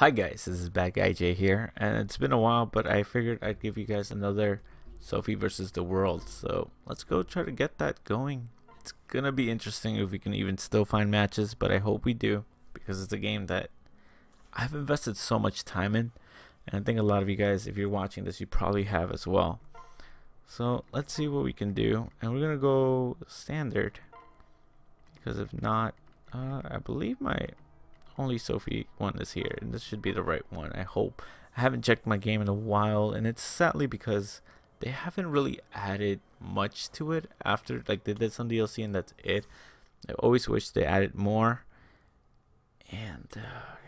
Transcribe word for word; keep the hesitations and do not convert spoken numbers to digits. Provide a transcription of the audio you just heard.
Hi guys, this is Bad Guy J here, and it's been a while, but I figured I'd give you guys another Sophie versus The World. So let's go try to get that going. It's gonna be interesting if we can even still find matches, but I hope we do, because it's a game that I've invested so much time in, and I think a lot of you guys, if you're watching this, you probably have as well. So let's see what we can do, and we're gonna go standard, because if not, uh, I believe my only Sophie one is here, and this should be the right one. I hope. I haven't checked my game in a while, and it's sadly because they haven't really added much to it after, like, they did some D L C and that's it. I always wish they added more, and uh,